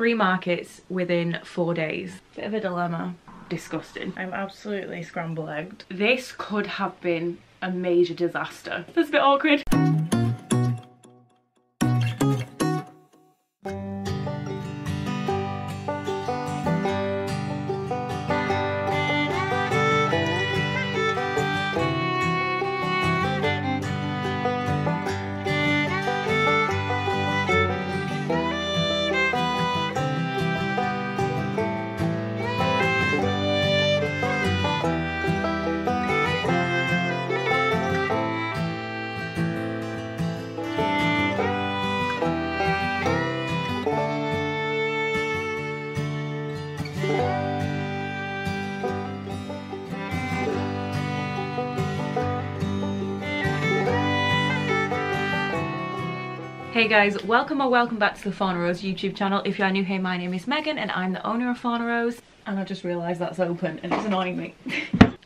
Three markets within 4 days. Bit of a dilemma. Disgusting. I'm absolutely scrambled egged. This could have been a major disaster. That's a bit awkward. Hey guys, welcome or welcome back to the Fauna Rose YouTube channel. If you are new here, my name is Megan and I'm the owner of Fauna Rose. And I just realised that's open and it's annoying me.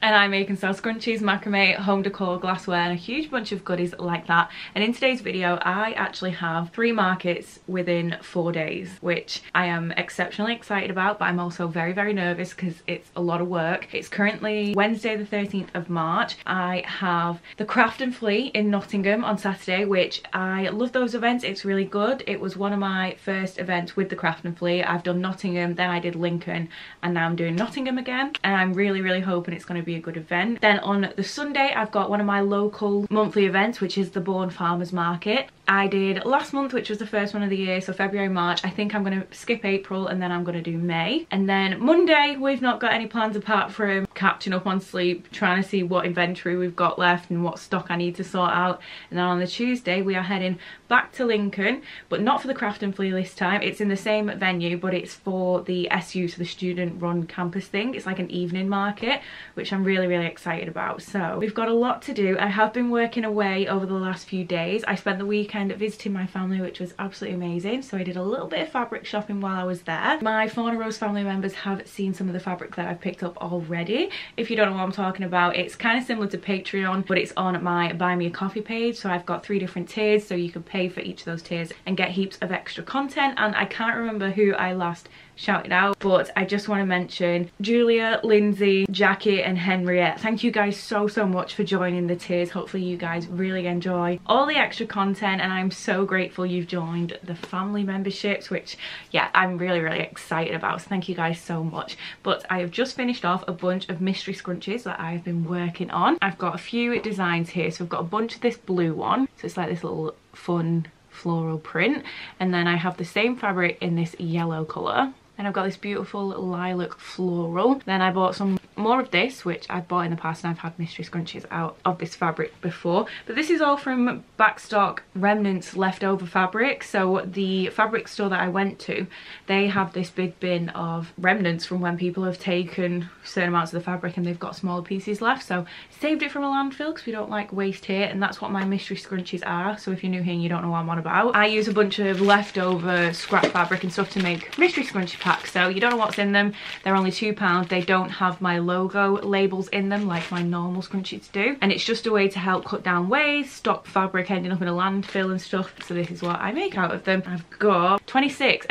And I make and sell scrunchies, macrame, home decor, glassware and a huge bunch of goodies like that. And in today's video, I actually have 3 markets within 4 days, which I am exceptionally excited about, but I'm also very, very nervous because it's a lot of work. It's currently Wednesday the 13th of March. I have the Craft and Flea in Nottingham on Saturday, which I love those events. It's really good. It was one of my first events with the Craft and Flea. I've done Nottingham, then I did Lincoln, and now I'm doing Nottingham again. And I'm really, really hoping it's going to be a good event. Then on the Sunday, I've got one of my local monthly events, which is the Bourne Farmers Market. I did last month, which was the first one of the year, so February, March. I think I'm going to skip April and then I'm going to do May. And then Monday, we've not got any plans apart from catching up on sleep, trying to see what inventory we've got left and what stock I need to sort out. And then on the Tuesday, we are heading back to Lincoln, but not for the Craft and Flea this time. It's in the same venue, but it's for the SU, so the student-run campus thing. It's like an evening market, which I'm really, really excited about. So we've got a lot to do. I have been working away over the last few days. I spent the weekend visiting my family, which was absolutely amazing, so I did a little bit of fabric shopping while I was there. My Fauna Rose family members have seen some of the fabric that I've picked up already. If you don't know what I'm talking about, it's kind of similar to Patreon, but it's on my Buy Me A Coffee page, so I've got 3 different tiers, so you can pay for each of those tiers and get heaps of extra content. And I can't remember who I last shouted out, but I just want to mention Julia, Lindsay, Jackie and Henriette. Thank you guys so much for joining the tiers. Hopefully you guys really enjoy all the extra content, and I'm so grateful you've joined the family memberships, which yeah, I'm really excited about, so thank you guys so much. But I have just finished off a bunch of mystery scrunchies that I've been working on. I've got a few designs here, so I've got a bunch of this blue one, so it's like this little fun floral print, and then I have the same fabric in this yellow colour. And I've got this beautiful lilac floral. Then I bought some more of this, which I've bought in the past, and I've had mystery scrunchies out of this fabric before. But this is all from backstock remnants leftover fabric. So the fabric store that I went to, they have this big bin of remnants from when people have taken certain amounts of the fabric and they've got smaller pieces left. So saved it from a landfill because we don't like waste here, and that's what my mystery scrunchies are. So if you're new here and you don't know what I'm on about, I use a bunch of leftover scrap fabric and stuff to make mystery scrunchies. Pack, so you don't know what's in them. They're only £2. They don't have my logo labels in them like my normal scrunchies do, and it's just a way to help cut down waste, stop fabric ending up in a landfill and stuff. So this is what I make out of them. I've got 26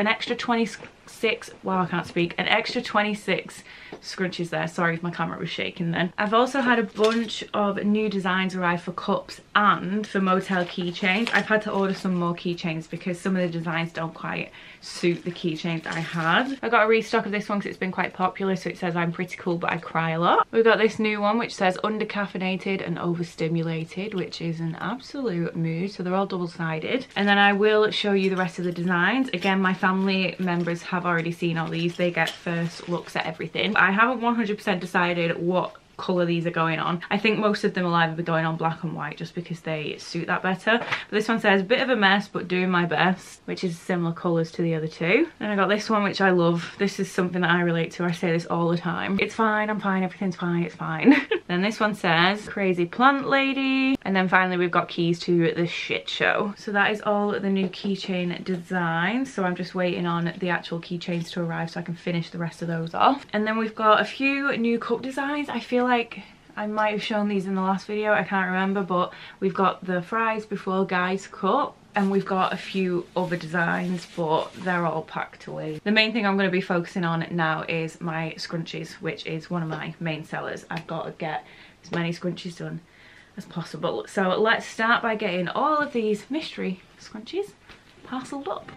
scrunchies there. Sorry if my camera was shaking then. I've also had a bunch of new designs arrive for cups and for motel keychains. I've had to order some more keychains because some of the designs don't quite suit the keychains I had. I got a restock of this one because it's been quite popular, so it says I'm pretty cool but I cry a lot. We've got this new one which says undercaffeinated and overstimulated, which is an absolute mood, so they're all double-sided. And then I will show you the rest of the designs. Again, my family members have already seen all these. They get first looks at everything. I haven't 100% decided what colour these are going on. I think most of them will either be going on black and white just because they suit that better. But this one says bit of a mess but doing my best, which is similar colours to the other two. Then I got this one which I love. This is something that I relate to. I say this all the time. It's fine, I'm fine, everything's fine, it's fine. Then this one says crazy plant lady. And then finally we've got keys to the shit show. So that is all the new keychain designs. So I'm just waiting on the actual keychains to arrive so I can finish the rest of those off. And then we've got a few new cup designs. I feel like I might have shown these in the last video, I can't remember, but we've got the fries before guys cup, and we've got a few other designs, but they're all packed away. The main thing I'm going to be focusing on now is my scrunchies, which is one of my main sellers. I've got to get as many scrunchies done as possible. So let's start by getting all of these mystery scrunchies parcelled up.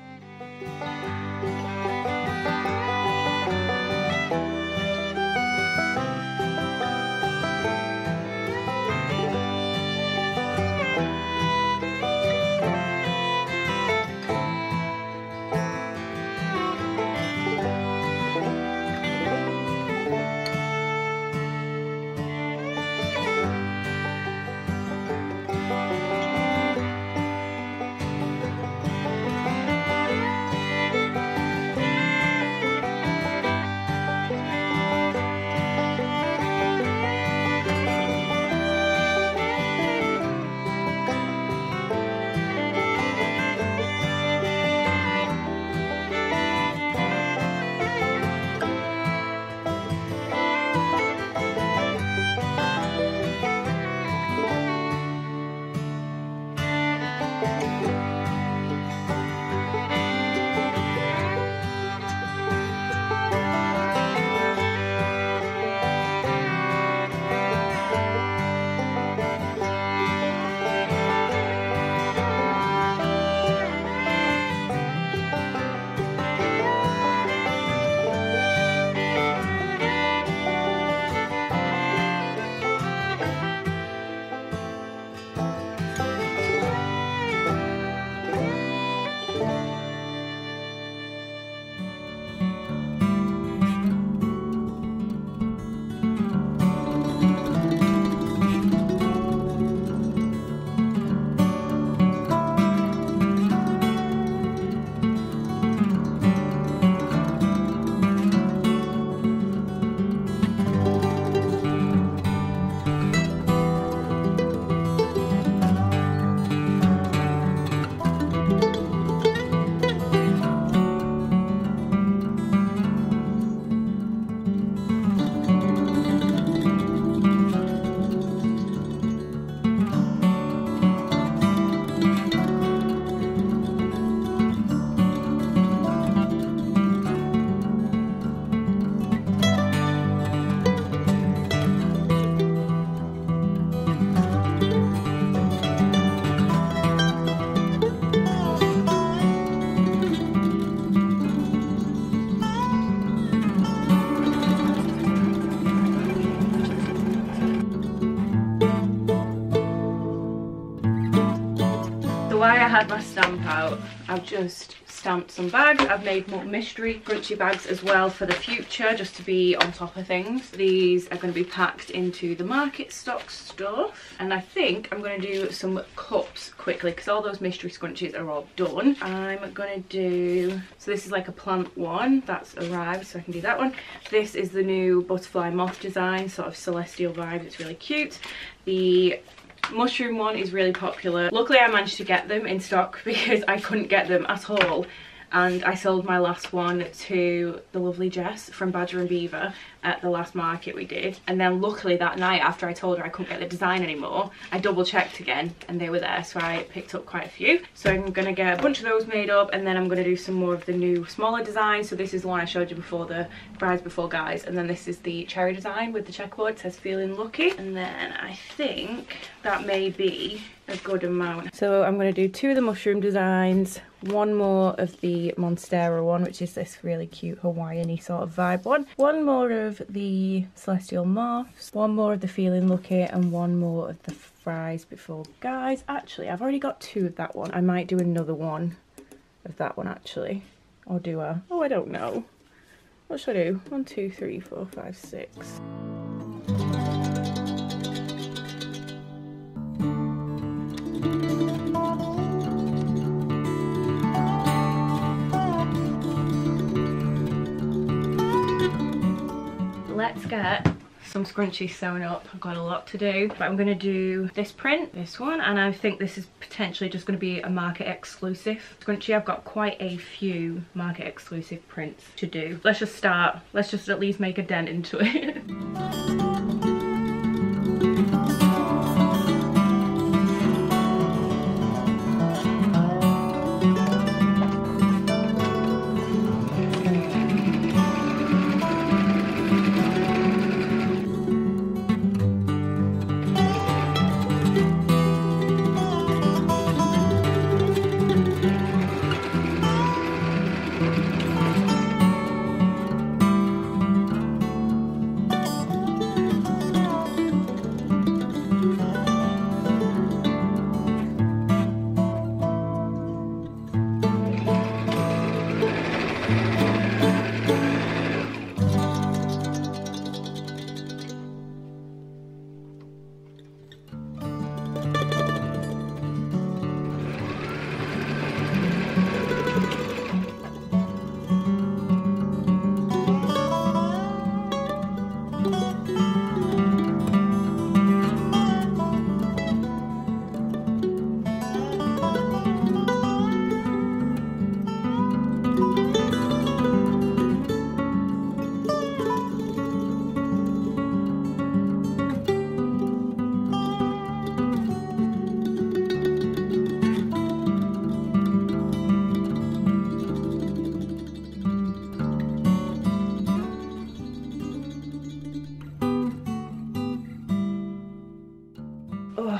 I had my stamp out. I've just stamped some bags. I've made more mystery scrunchie bags as well for the future, just to be on top of things. These are going to be packed into the market stock stuff, and I think I'm going to do some cups quickly because all those mystery scrunchies are all done. I'm going to do, so this is like a plant one that's arrived, so I can do that one. This is the new butterfly moth design, sort of celestial vibe. It's really cute. The mushroom one is really popular. Luckily I managed to get them in stock because I couldn't get them at all, and I sold my last one to the lovely Jess from Badger and Beaver at the last market we did, and then luckily that night after I told her I couldn't get the design anymore, I double checked again and they were there, so I picked up quite a few. So I'm gonna get a bunch of those made up, and then I'm gonna do some more of the new smaller designs. So this is the one I showed you before, the Brides Before Guys, and then this is the cherry design with the checkerboard. It says feeling lucky, and then I think that may be a good amount. So I'm going to do two of the mushroom designs, one more of the Monstera one, which is this really cute Hawaiian-y sort of vibe one, one more of the celestial moths, one more of the feeling lucky, and one more of the Fries Before Guys. Actually, I've already got two of that one. I might do another one of that one actually, or do I? Oh, I don't know. What should I do? 1, 2, 3, 4, 5, 6. Let's get some scrunchies sewn up. I've got a lot to do, but I'm going to do this print, this one, and I think this is potentially just going to be a market exclusive scrunchie. I've got quite a few market exclusive prints to do. Let's just start. Let's just at least make a dent into it.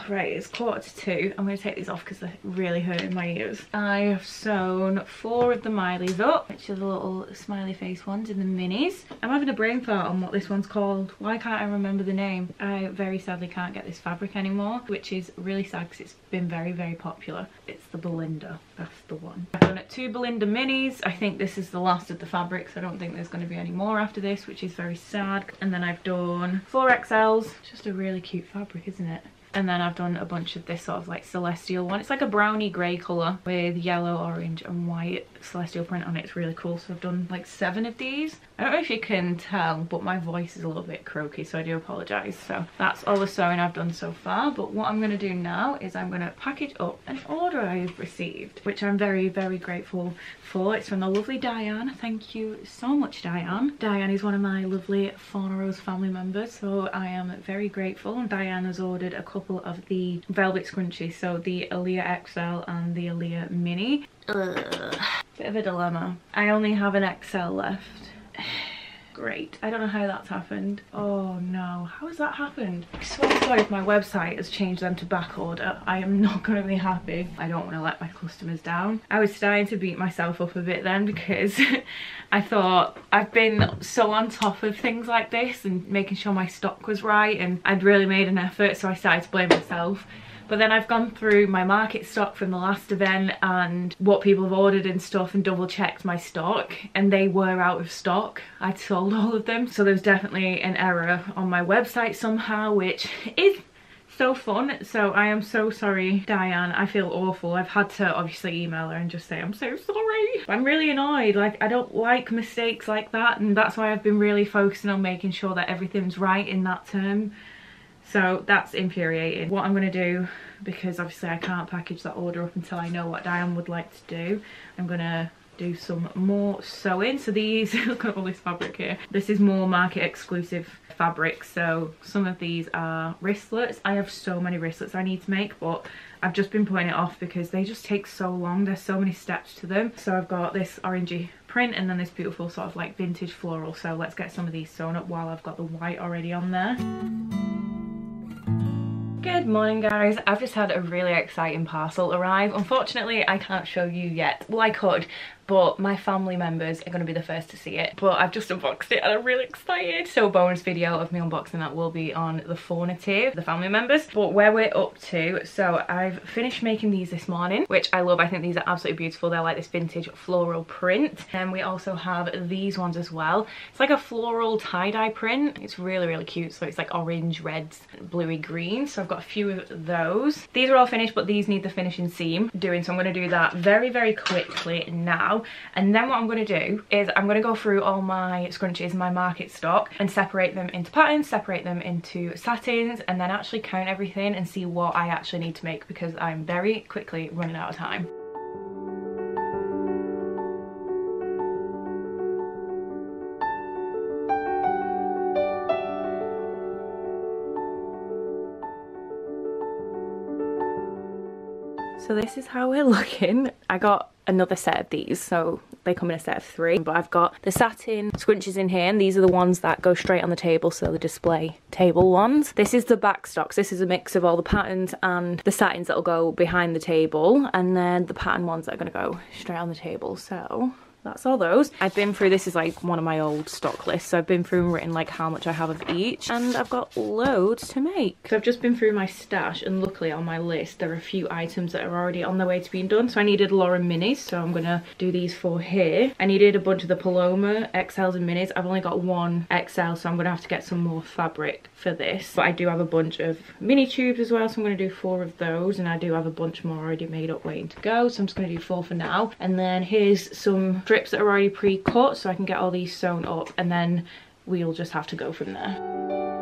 Right, it's 1:45. I'm going to take these off because they're really hurting my ears. I have sewn 4 of the Mileys up, which are the little smiley face ones in the minis. I'm having a brain fart on what this one's called. Why can't I remember the name? I very sadly can't get this fabric anymore, which is really sad because it's been very, very popular. It's the Belinda. That's the one. I've done 2 Belinda minis. I think this is the last of the fabrics. I don't think there's going to be any more after this, which is very sad. And then I've done 4 XLs. It's just a really cute fabric, isn't it? And then I've done a bunch of this sort of like celestial one. It's like a browny grey colour with yellow, orange and white celestial print on it. It's really cool. So I've done like 7 of these. I don't know if you can tell, but my voice is a little bit croaky, so I do apologise. So that's all the sewing I've done so far. But what I'm going to do now is I'm going to package up an order I've received, which I'm very, very grateful for. It's from the lovely Diane. Thank you so much, Diane. Diane is one of my lovely Fauna Rose family members, so I am very grateful. And Diane has ordered a couple of the velvet scrunchies, so the Aaliyah XL and the Aaliyah Mini. Bit of a dilemma. I only have an XL left. Great. I don't know how that's happened. Oh no, how has that happened? I swear to God, if my website has changed them to back order, I am not going to be happy. I don't want to let my customers down. I was starting to beat myself up a bit then because I thought I've been so on top of things like this and making sure my stock was right, and I'd really made an effort, so I started to blame myself. But then I've gone through my market stock from the last event and what people have ordered and stuff and double checked my stock, and they were out of stock. I'd sold all of them. So there's definitely an error on my website somehow, which is so fun. So I am so sorry, Diane. I feel awful. I've had to obviously email her and just say I'm so sorry. I'm really annoyed. Like, I don't like mistakes like that, and that's why I've been really focusing on making sure that everything's right in that term. So that's infuriating. What I'm going to do, because obviously I can't package that order up until I know what Diane would like to do, I'm going to do some more sewing. So these, look at all this fabric here. This is more market exclusive fabric. So some of these are wristlets. I have so many wristlets I need to make, but I've just been putting it off because they just take so long. There's so many steps to them. So I've got this orangey print and then this beautiful sort of like vintage floral. So let's get some of these sewn up while I've got the white already on there. Good morning, guys. I've just had a really exciting parcel arrive. Unfortunately, I can't show you yet. Well, I could, but my family members are going to be the first to see it. But I've just unboxed it and I'm really excited. So a bonus video of me unboxing that will be on the Faunative, the family members. But where we're up to, so I've finished making these this morning, which I love. I think these are absolutely beautiful. They're like this vintage floral print. And we also have these ones as well. It's like a floral tie-dye print. It's really, really cute. So it's like orange, reds, bluey green. So I've got a few of those. These are all finished, but these need the finishing seam doing. So I'm going to do that very, very quickly now. And then what I'm going to do is I'm going to go through all my scrunchies, my market stock, and separate them into patterns, separate them into satins, and then actually count everything and see what I actually need to make, because I'm very quickly running out of time. So this is how we're looking. I got another set of these, so they come in a set of 3, but I've got the satin scrunchies in here, and these are the ones that go straight on the table, so the display table ones. This is the back stocks. This is a mix of all the patterns and the satins that'll go behind the table, and then the pattern ones that are going to go straight on the table. So that's all those. I've been through, this is like one of my old stock lists, so I've been through and written like how much I have of each, and I've got loads to make. So I've just been through my stash, and luckily on my list there are a few items that are already on their way to being done. So I needed Laura minis, so I'm gonna do these 4 here. I needed a bunch of the Paloma XLs and minis. I've only got 1 XL, so I'm gonna have to get some more fabric for this, but I do have a bunch of mini tubes as well, so I'm gonna do 4 of those, and I do have a bunch more already made up waiting to go, so I'm just gonna do 4 for now. And then here's some strips that are already pre-cut, so I can get all these sewn up, and then we'll just have to go from there.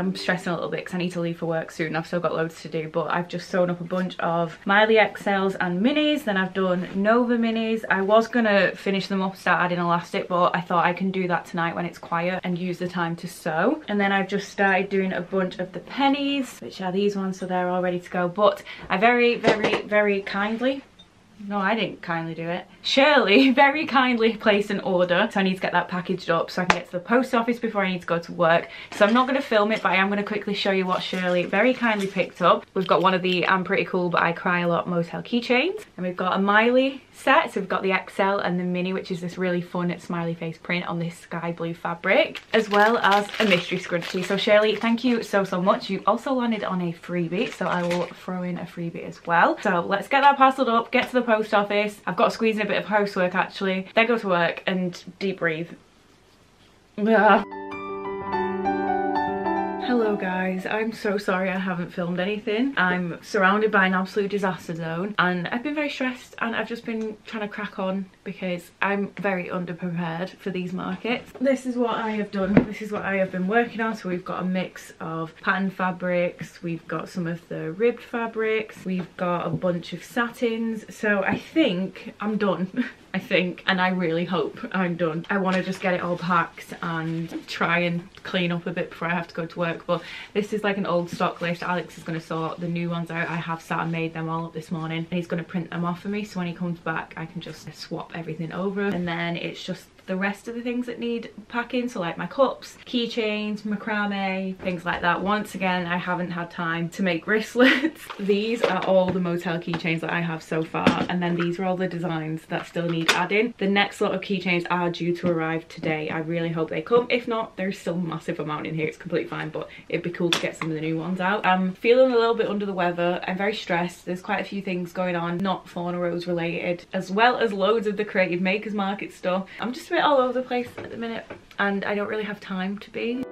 I'm stressing a little bit because I need to leave for work soon. I've still got loads to do, but I've just sewn up a bunch of Miley XLs and minis. Then I've done Nova minis. I was gonna finish them up, start adding elastic, but I thought I can do that tonight when it's quiet and use the time to sew. And then I've just started doing a bunch of the pennies, which are these ones, so they're all ready to go. But I very kindly, no, I didn't kindly do it. Shirley very kindly placed an order, so I need to get that packaged up so I can get to the post office before I need to go to work. So I'm not going to film it, but I am going to quickly show you what Shirley very kindly picked up. We've got one of the I'm pretty cool but I cry a lot motel keychains, and we've got a Miley set, so we've got the XL and the mini, which is this really fun smiley face print on this sky blue fabric, as well as a mystery scrunchie. So Shirley, thank you so much. You also landed on a freebie, so I will throw in a freebie as well. So let's get that parceled up, get to the post office. I've got to squeeze in a bit of housework actually, then go to work and deep breathe. Yeah. Hello guys, I'm so sorry I haven't filmed anything. I'm surrounded by an absolute disaster zone and I've been very stressed and I've just been trying to crack on because I'm very underprepared for these markets. This is what I have done, this is what I have been working on. So we've got a mix of pattern fabrics, we've got some of the ribbed fabrics, we've got a bunch of satins, so I think I'm done. I think, and I really hope I'm done. I want to just get it all packed and try and clean up a bit before I have to go to work, but this is like an old stock list. Alex is going to sort the new ones out. I have sat and made them all up this morning and he's going to print them off for me, so when he comes back I can just swap everything over. And then it's just the rest of the things that need packing, so like my cups, keychains, macrame, things like that. Once again, I haven't had time to make wristlets. These are all the motel keychains that I have so far, and then these are all the designs that still need adding. The next lot of keychains are due to arrive today. I really hope they come. If not, there's still a massive amount in here, it's completely fine, but it'd be cool to get some of the new ones out. I'm feeling a little bit under the weather, I'm very stressed, there's quite a few things going on not Fauna Rose related, as well as loads of the Creative Makers Market stuff. I'm just a bit all over the place at the minute and I don't really have time to be.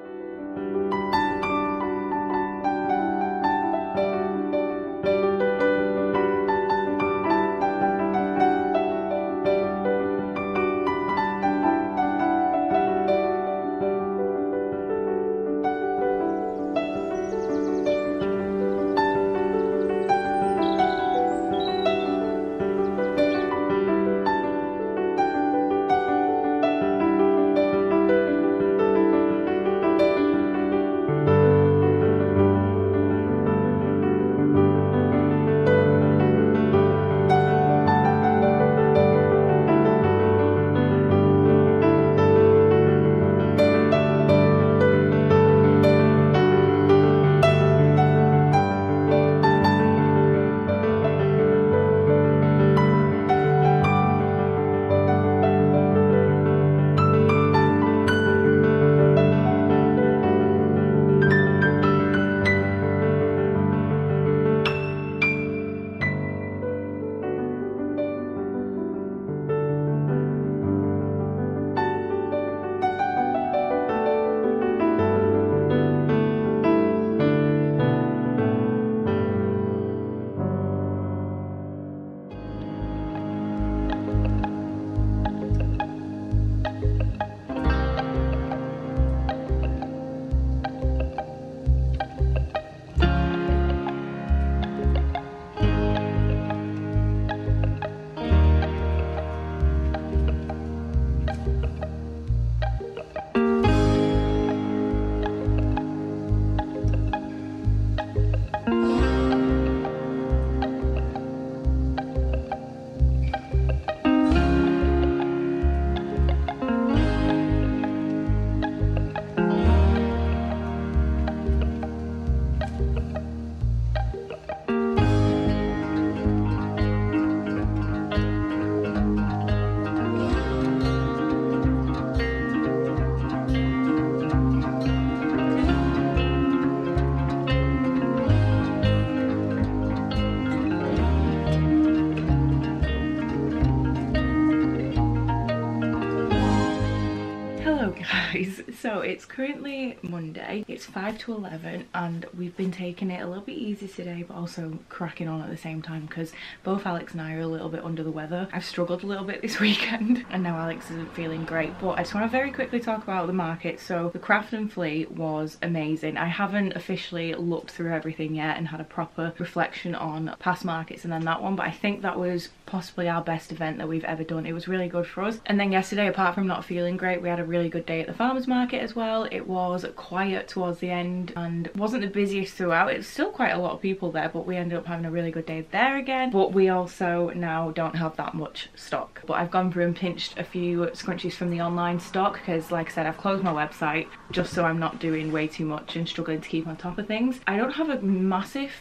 So it's currently Monday, it's 5 to 11, and we've been taking it a little bit easy today, but also cracking on at the same time because both Alex and I are a little bit under the weather. I've struggled a little bit this weekend and now Alex isn't feeling great, but I just want to very quickly talk about the market. So the Craft and Flea was amazing. I haven't officially looked through everything yet and had a proper reflection on past markets and then that one, but I think that was possibly our best event that we've ever done. It was really good for us. And then yesterday, apart from not feeling great, we had a really good day at the farmers market as well. It was quiet towards the end and wasn't the busiest throughout. It's still quite a lot of people there, but we ended up having a really good day there again. But we also now don't have that much stock, but I've gone through and pinched a few scrunchies from the online stock because, like I said, I've closed my website just so I'm not doing way too much and struggling to keep on top of things. I don't have a massive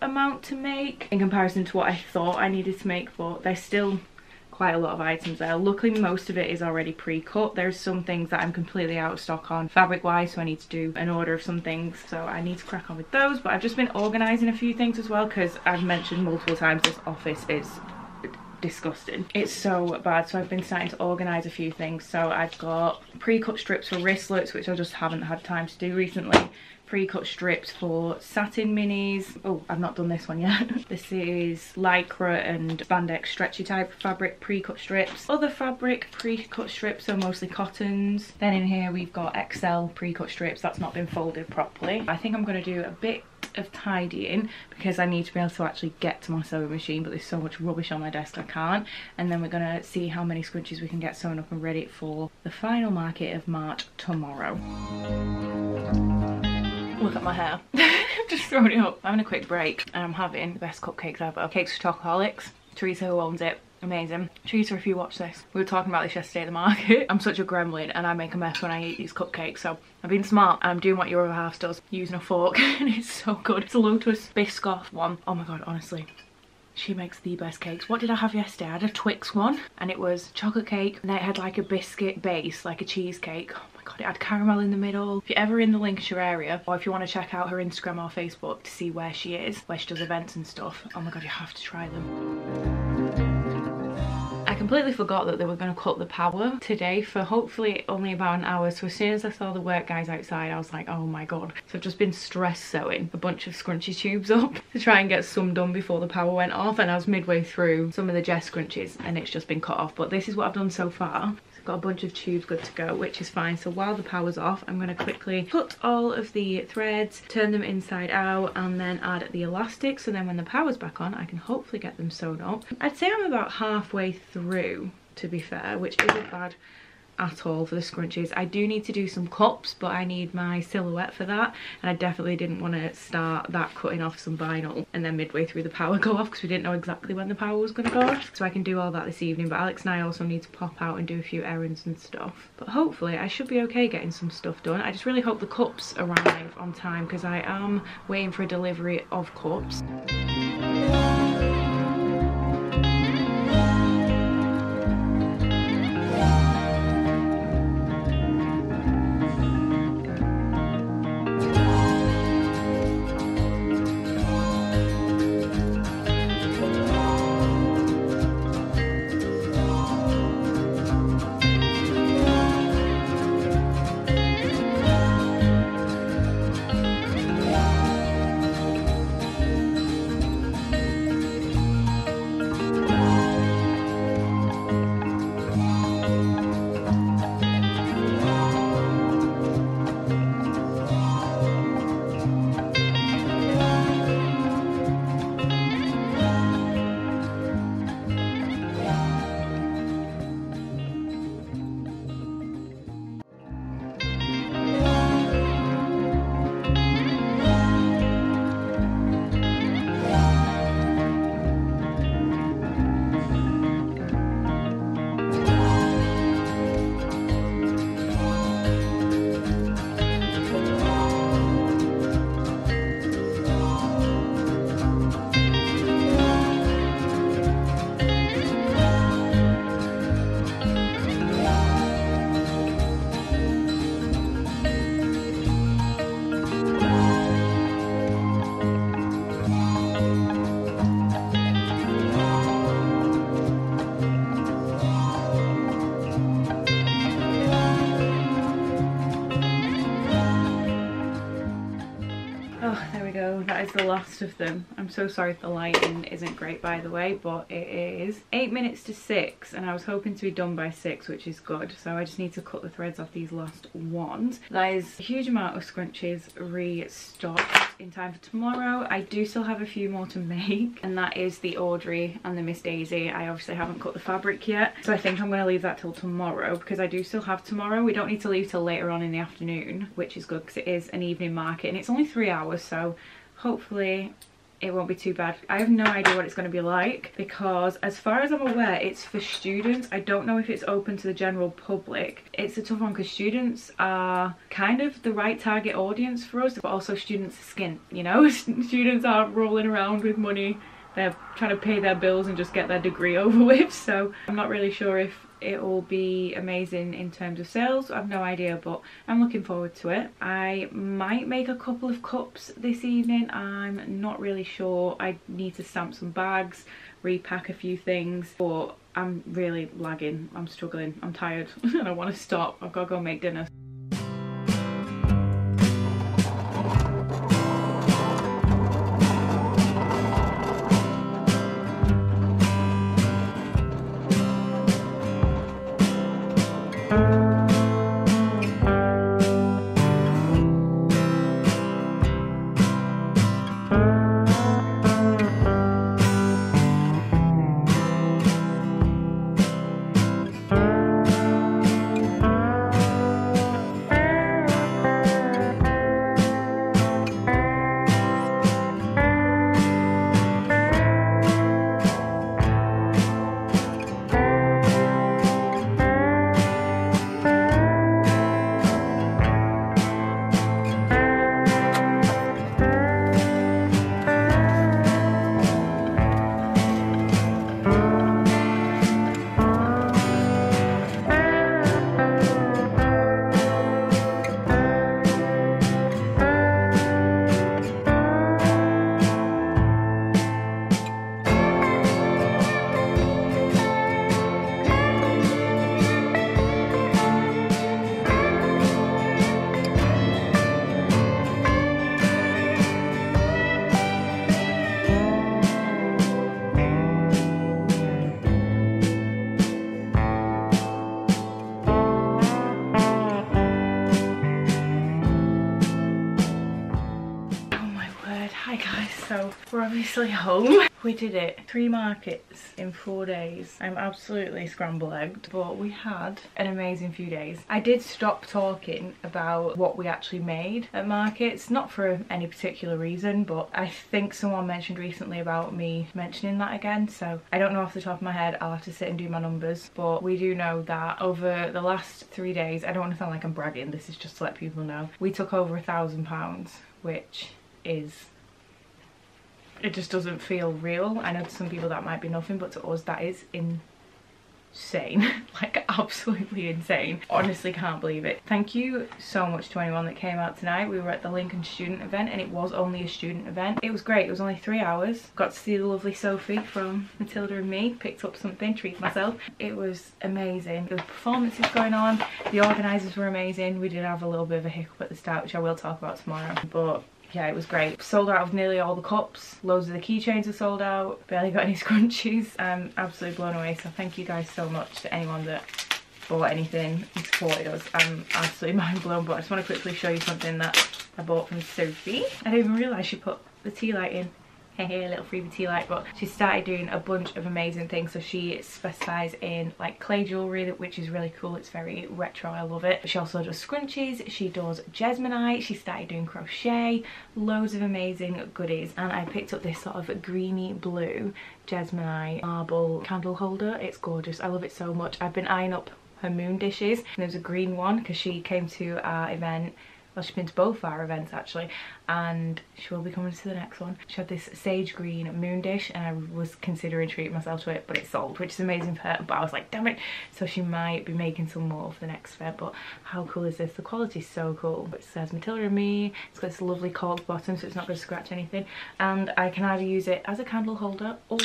amount to make in comparison to what I thought I needed to make, but there's still quite a lot of items there. Luckily most of it is already pre-cut. There's some things that I'm completely out of stock on fabric wise, so I need to do an order of some things, so I need to crack on with those. But I've just been organising a few things as well, because I've mentioned multiple times this office is disgusting. It's so bad, so I've been starting to organise a few things. So I've got pre-cut strips for wristlets, which I just haven't had time to do recently. Pre-cut strips for satin minis. Oh, I've not done this one yet. This is lycra and spandex stretchy type fabric pre-cut strips. Other fabric pre-cut strips are mostly cottons. Then in here we've got XL pre-cut strips. That's not been folded properly. I think I'm going to do a bit of tidying because I need to be able to actually get to my sewing machine, but there's so much rubbish on my desk I can't. And then we're gonna see how many scrunchies we can get sewn up and ready for the final market of March tomorrow. Look at my hair. I've just thrown it up. I'm having a quick break and I'm having the best cupcakes ever. Cakes for Chocoholics. Teresa, who owns it, amazing. Teresa, if you watch this, we were talking about this yesterday at the market. I'm such a gremlin and I make a mess when I eat these cupcakes, so I've been smart. I'm doing what your other half does, using a fork, and it's so good. It's a Lotus Biscoff one. Oh my god, honestly, she makes the best cakes. What did I have yesterday? I had a Twix one and it was chocolate cake and it had like a biscuit base, like a cheesecake. God, it had caramel in the middle. If you're ever in the Lincolnshire area, or if you want to check out her Instagram or Facebook to see where she is, where she does events and stuff, oh my god, you have to try them. I completely forgot that they were going to cut the power today for hopefully only about an hour, so as soon as I saw the work guys outside I was like, oh my god. So I've just been stress sewing a bunch of scrunchie tubes up to try and get some done before the power went off, and I was midway through some of the Jess scrunchies and it's just been cut off. But this is what I've done so far. Got a bunch of tubes good to go, which is fine. So while the power's off, I'm going to quickly cut all of the threads, turn them inside out, and then add the elastic. So then when the power's back on, I can hopefully get them sewn up. I'd say I'm about halfway through, to be fair, which isn't bad at all for the scrunchies. I do need to do some cups, but I need my silhouette for that, and I definitely didn't want to start that cutting off some vinyl and then midway through the power go off, because we didn't know exactly when the power was going to go off. So I can do all that this evening, but Alex and I also need to pop out and do a few errands and stuff. But hopefully I should be okay getting some stuff done. I just really hope the cups arrive on time, because I am waiting for a delivery of cups. the last of them. I'm so sorry if the lighting isn't great, by the way, but it is 8 minutes to 6 and I was hoping to be done by 6, which is good. So I just need to cut the threads off these last ones. That is a huge amount of scrunchies restocked in time for tomorrow. I do still have a few more to make, and that is the Audrey and the Miss Daisy. I obviously haven't cut the fabric yet, so I think I'm going to leave that till tomorrow because I do still have tomorrow. We don't need to leave till later on in the afternoon, which is good because it is an evening market and it's only 3 hours, so hopefully it won't be too bad. I have no idea what it's going to be like because as far as I'm aware it's for students. I don't know if it's open to the general public. It's a tough one because students are kind of the right target audience for us, but also students are skint, you know. Students aren't rolling around with money. They're trying to pay their bills and just get their degree over with, so I'm not really sure if it will be amazing in terms of sales. I've no idea, but I'm looking forward to it. I might make a couple of cups this evening. I'm not really sure. I need to stamp some bags, repack a few things, but I'm really lagging. I'm struggling. I'm tired and I want to stop. I've got to go make dinner. We're obviously home. We did it. 3 markets in 4 days. I'm absolutely scramble-egged, but we had an amazing few days. I did stop talking about what we actually made at markets, not for any particular reason, but I think someone mentioned recently about me mentioning that again, so I don't know off the top of my head. I'll have to sit and do my numbers, but we do know that over the last 3 days, I don't want to sound like I'm bragging, this is just to let people know, we took over £1,000, which is... it just doesn't feel real. I know to some people that might be nothing, but to us that is insane. Like, absolutely insane. Honestly can't believe it. Thank you so much to anyone that came out tonight. We were at the Lincoln student event and it was only a student event. It was great. It was only 3 hours. Got to see the lovely Sophie from Matilda and Me. Picked up something, treated myself. It was amazing. There were performances going on. The organisers were amazing. We did have a little bit of a hiccup at the start, which I will talk about tomorrow, but yeah, it was great. Sold out of nearly all the cups. Loads of the keychains are sold out. Barely got any scrunchies. I'm absolutely blown away. So thank you guys so much to anyone that bought anything and supported us. I'm absolutely mind blown, but I just want to quickly show you something that I bought from Sophie. I didn't even realise she put the tea light in. Hey, a little freebie tea light, but she started doing a bunch of amazing things. So she specifies in like clay jewellery, which is really cool. It's very retro, I love it. She also does scrunchies, she does jesmonite, she started doing crochet, loads of amazing goodies. And I picked up this sort of greeny blue jesmonite marble candle holder. It's gorgeous, I love it so much. I've been eyeing up her moon dishes, and there's a green one because she came to our event. Well, she's been to both our events actually, and she will be coming to the next one. She had this sage green moon dish and I was considering treating myself to it, but it sold, which is amazing for her, but I was like, damn it. So she might be making some more for the next fair, but how cool is this? The quality is so cool. It says Matilda and Me. It's got this lovely cork bottom, so it's not going to scratch anything, and I can either use it as a candle holder, or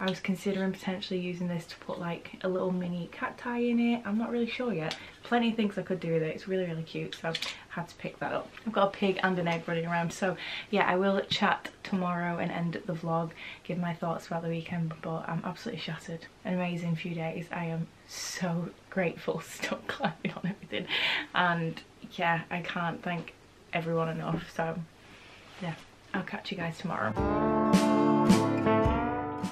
I was considering potentially using this to put like a little mini cat tie in it. I'm not really sure yet. Plenty of things I could do with it. It's really, really cute, so I had to pick pick that up. I've got a pig and an egg running around, so yeah, I will chat tomorrow and end the vlog, give my thoughts throughout the weekend, but I'm absolutely shattered. An amazing few days. I am so grateful to stop climbing on everything, and yeah, I can't thank everyone enough, so yeah, I'll catch you guys tomorrow.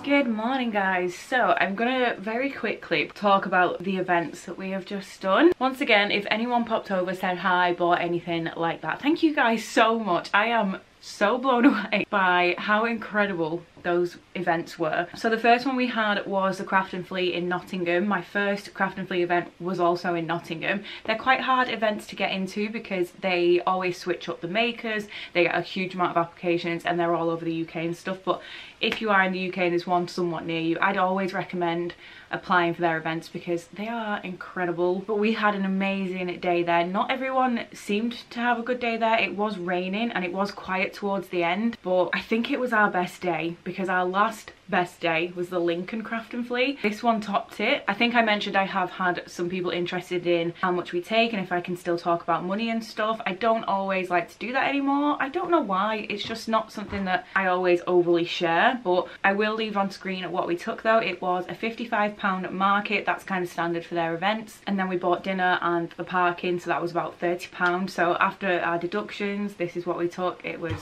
Good morning guys, so I'm gonna very quickly talk about the events that we have just done. Once again, if anyone popped over, said hi, bought anything like that, thank you guys so much. I am so blown away by how incredible those events were. So the first one we had was the Craft and Flea in Nottingham. My first Craft and Flea event was also in Nottingham. They're quite hard events to get into because they always switch up the makers, they get a huge amount of applications, and they're all over the UK and stuff. But if you are in the UK and there's one somewhat near you, I'd always recommend applying for their events because they are incredible. But we had an amazing day there. Not everyone seemed to have a good day there. It was raining and it was quiet towards the end, but I think it was our best day because our last best day was the Lincoln Craft and Flea. This one topped it. I think I mentioned I have had some people interested in how much we take and if I can still talk about money and stuff. I don't always like to do that anymore. I don't know why. It's just not something that I always overly share, but I will leave on screen at what we took though. It was a £55 market. That's kind of standard for their events. And then we bought dinner and the parking, so that was about £30. So after our deductions, this is what we took. It was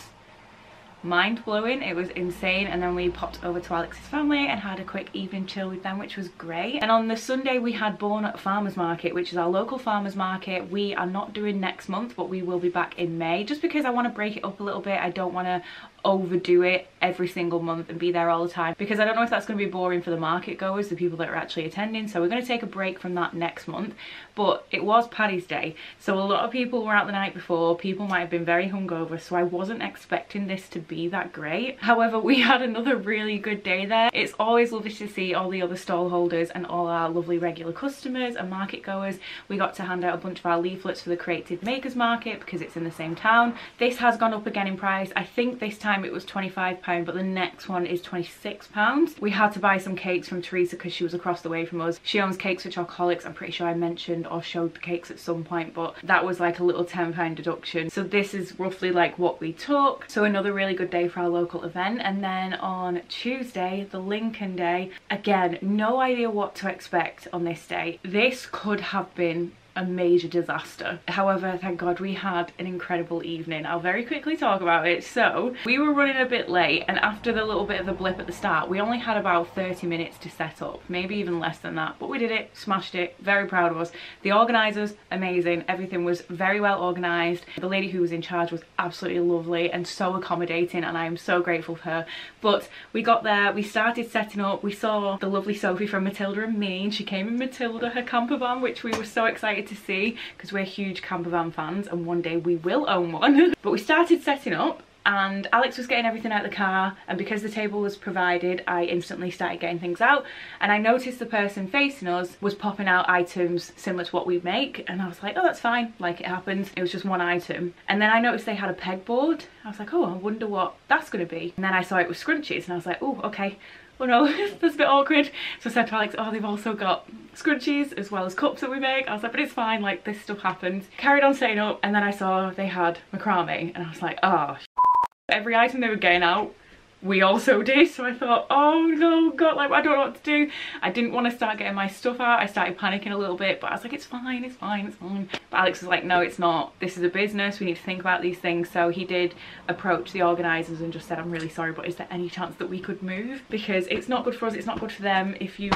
mind-blowing, it was insane. And then we popped over to Alex's family and had a quick evening chill with them, which was great. And on the Sunday we had Bourne Farmers Market, which is our local farmers market. We are not doing next month, but we will be back in May, just because I want to break it up a little bit. I don't want to overdo it every single month and be there all the time, because I don't know if that's going to be boring for the market goers, the people that are actually attending. So we're going to take a break from that next month. But it was Paddy's Day, so a lot of people were out the night before. People might have been very hungover, so I wasn't expecting this to be that great. However, we had another really good day there. It's always lovely to see all the other stall holders and all our lovely regular customers and market goers. We got to hand out a bunch of our leaflets for the Creative Makers Market because it's in the same town. This has gone up again in price. I think this time it was £25, but the next one is £26. We had to buy some cakes from Teresa because she was across the way from us. She owns Cakes for Chocoholics. I'm pretty sure I mentioned or showed the cakes at some point, but that was like a little £10 deduction. So this is roughly like what we took. So another really good day for our local event. And then on Tuesday, the Lincoln Day, again, no idea what to expect on this day. This could have been a major disaster. However, thank God we had an incredible evening. I'll very quickly talk about it. So we were running a bit late, and after the little bit of the blip at the start, we only had about 30 minutes to set up, maybe even less than that, but we did it, smashed it, very proud of us. The organisers, amazing. Everything was very well organised. The lady who was in charge was absolutely lovely and so accommodating, and I am so grateful for her. But we got there, we started setting up, we saw the lovely Sophie from Matilda and Me, and she came in Matilda, her camper van, which we were so excited to see because we're huge camper van fans and one day we will own one. But we started setting up and Alex was getting everything out of the car, and because the table was provided, I instantly started getting things out, and I noticed the person facing us was popping out items similar to what we make, and I was like, oh, that's fine, like, it happens. It was just one item. And then I noticed they had a pegboard. I was like, oh, I wonder what that's going to be. And then I saw it was scrunchies and I was like, oh, okay. Oh no, that's a bit awkward. So I said to Alex, oh, they've also got scrunchies as well as cups that we make. I was like, but it's fine, like, this stuff happens. Carried on setting up, and then I saw they had macrame, and I was like, oh, every item they were getting out, we also did. So I thought, oh no, God, like, I don't know what to do. I didn't want to start getting my stuff out. I started panicking a little bit, but I was like, it's fine, it's fine, it's fine. But Alex was like, no, it's not. This is a business. We need to think about these things. So he did approach the organisers and just said, I'm really sorry, but is there any chance that we could move? Because it's not good for us, it's not good for them. If you...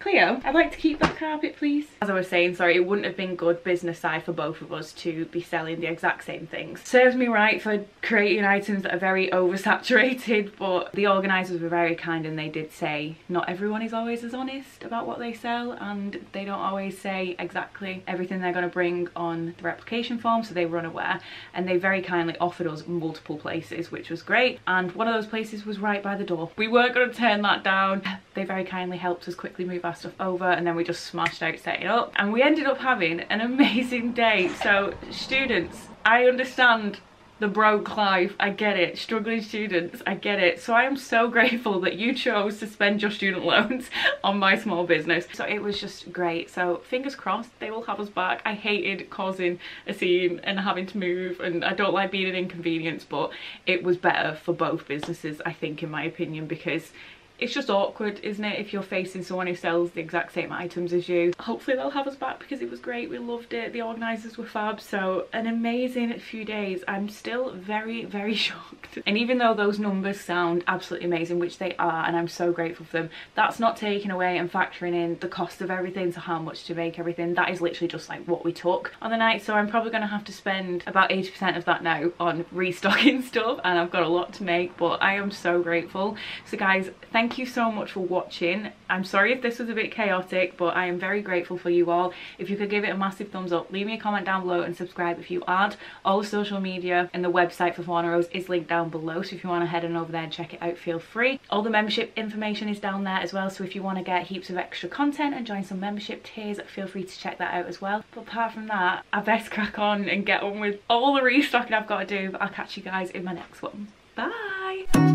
Cleo, I'd like to keep that carpet, please. As I was saying, sorry, it wouldn't have been good business side for both of us to be selling the exact same things. Serves me right for creating items that are very oversaturated, but the organisers were very kind and they did say not everyone is always as honest about what they sell, and they don't always say exactly everything they're going to bring on the application form, so they were unaware. And they very kindly offered us multiple places, which was great, and one of those places was right by the door. We weren't going to turn that down. They very kindly helped us quickly move our stuff over, and then we just smashed out setting up, and we ended up having an amazing day. So students, I understand the broke life, I get it, struggling students, I get it. So I am so grateful that you chose to spend your student loans on my small business. So it was just great. So fingers crossed they will have us back. I hated causing a scene and having to move, and I don't like being an inconvenience, but it was better for both businesses, I think, in my opinion, because it's just awkward, isn't it, if you're facing someone who sells the exact same items as you. Hopefully they'll have us back because it was great, we loved it, the organisers were fab. So an amazing few days. I'm still very, very shocked. And even though those numbers sound absolutely amazing, which they are, and I'm so grateful for them, that's not taking away and factoring in the cost of everything, so how much to make everything. That is literally just like what we took on the night. So I'm probably going to have to spend about 80% of that now on restocking stuff, and I've got a lot to make, but I am so grateful. So guys, thank you so much for watching. I'm sorry if this was a bit chaotic, but I am very grateful for you all. If you could give it a massive thumbs up, leave me a comment down below and subscribe if you aren't. All the social media and the website for Fauna Rose is linked down below, so if you want to head on over there and check it out, feel free. All the membership information is down there as well, so if you want to get heaps of extra content and join some membership tiers, feel free to check that out as well. But apart from that, I best crack on and get on with all the restocking I've got to do, but I'll catch you guys in my next one. Bye!